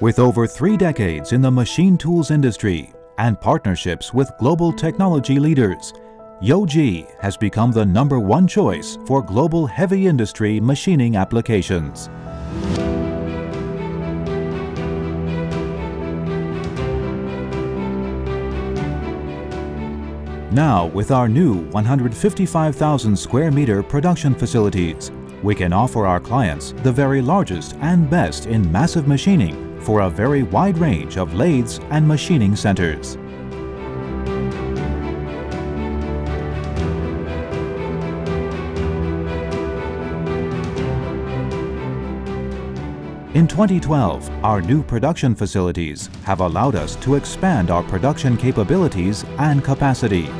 With over 3 decades in the machine tools industry and partnerships with global technology leaders, You Ji has become the #1 choice for global heavy industry machining applications. Now, with our new 155,000 square meter production facilities, we can offer our clients the very largest and best in massive machining for a very wide range of lathes and machining centers. In 2012, our new production facilities have allowed us to expand our production capabilities and capacity.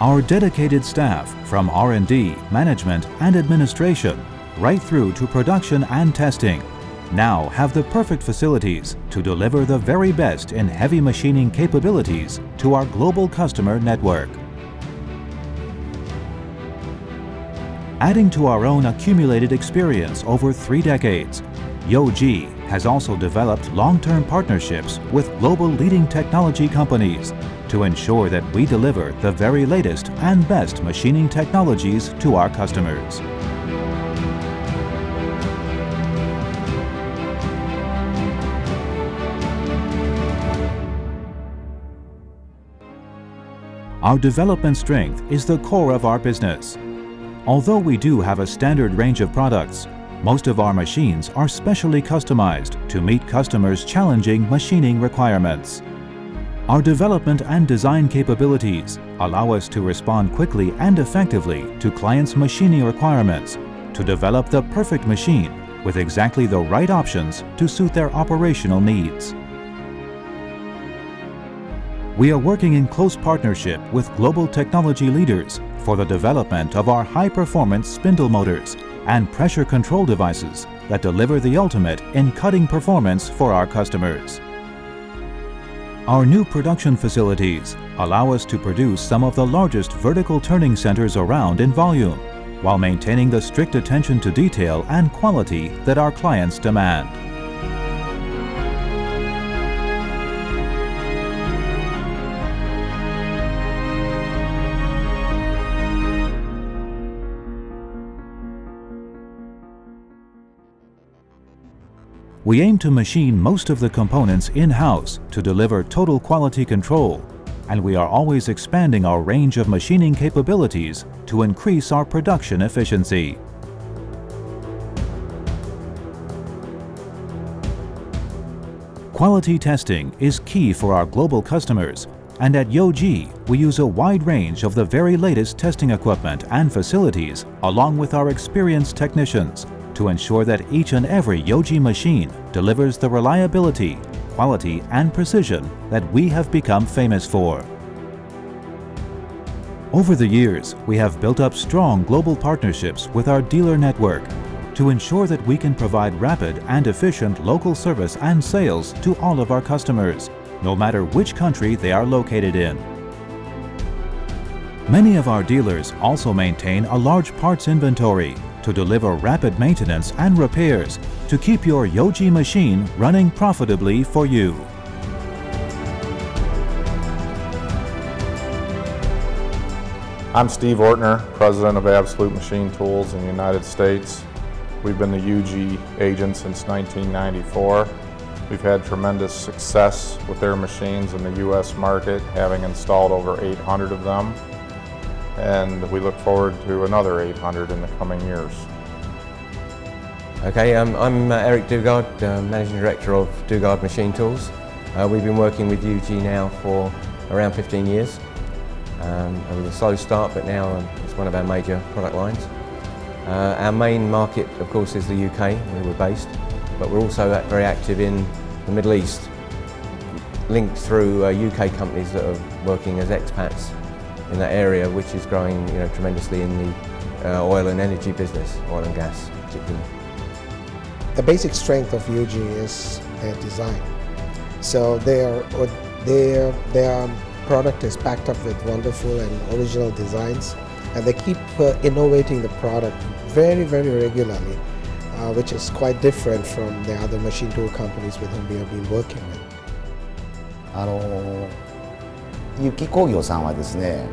Our dedicated staff from R&D, management and administration, right through to production and testing, now have the perfect facilities to deliver the very best in heavy machining capabilities to our global customer network. Adding to our own accumulated experience over 3 decades, You Ji has also developed long-term partnerships with global leading technology companies to ensure that we deliver the very latest and best machining technologies to our customers. Our development strength is the core of our business. Although we do have a standard range of products, most of our machines are specially customized to meet customers' challenging machining requirements. Our development and design capabilities allow us to respond quickly and effectively to clients' machining requirements to develop the perfect machine with exactly the right options to suit their operational needs. We are working in close partnership with global technology leaders for the development of our high-performance spindle motors and pressure control devices that deliver the ultimate in cutting performance for our customers. Our new production facilities allow us to produce some of the largest vertical turning centers around in volume, while maintaining the strict attention to detail and quality that our clients demand. We aim to machine most of the components in-house to deliver total quality control, and we are always expanding our range of machining capabilities to increase our production efficiency. Quality testing is key for our global customers, and at You Ji, we use a wide range of the very latest testing equipment and facilities along with our experienced technicians, to ensure that each and every You Ji machine delivers the reliability, quality and precision that we have become famous for. Over the years, we have built up strong global partnerships with our dealer network to ensure that we can provide rapid and efficient local service and sales to all of our customers, no matter which country they are located in. Many of our dealers also maintain a large parts inventory to deliver rapid maintenance and repairs to keep your You Ji machine running profitably for you. I'm Steve Ortner, President of Absolute Machine Tools in the United States. We've been the You Ji agent since 1994. We've had tremendous success with their machines in the U.S. market, having installed over 800 of them. And we look forward to another 800 in the coming years. Okay, I'm Eric Dugard, Managing Director of Dugard Machine Tools. We've been working with You Ji now for around 15 years. It was a slow start, but now it's one of our major product lines. Our main market, of course, is the UK, where we're based, but we're also very active in the Middle East, linked through UK companies that are working as expats in that area, which is growing tremendously in the oil and energy business, oil and gas particularly. The basic strength of You Ji is their design. So their product is packed up with wonderful and original designs, and they keep innovating the product very, very regularly, which is quite different from the other machine tool companies with whom we have been working with. 有機工業さんはですね、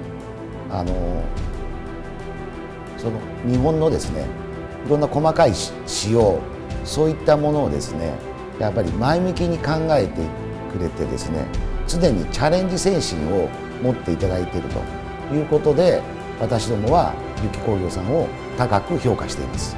その日本のですね、いろんな細かい仕様、そういったものをですね、やっぱり前向きに考えてくれてですね、常にチャレンジ精神を持っていただいているということで、私どもは有機工業さんを高く評価しています。